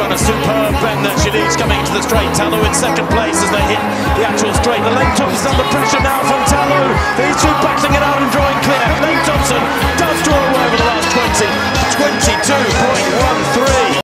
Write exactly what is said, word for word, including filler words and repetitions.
run, a superb bend that she leads coming to the straight. Ta Lou in second place as they hit the actual straight. The Lane Thompson's under pressure now from Ta Lou. These two battling it out and drawing clear. Lane Thompson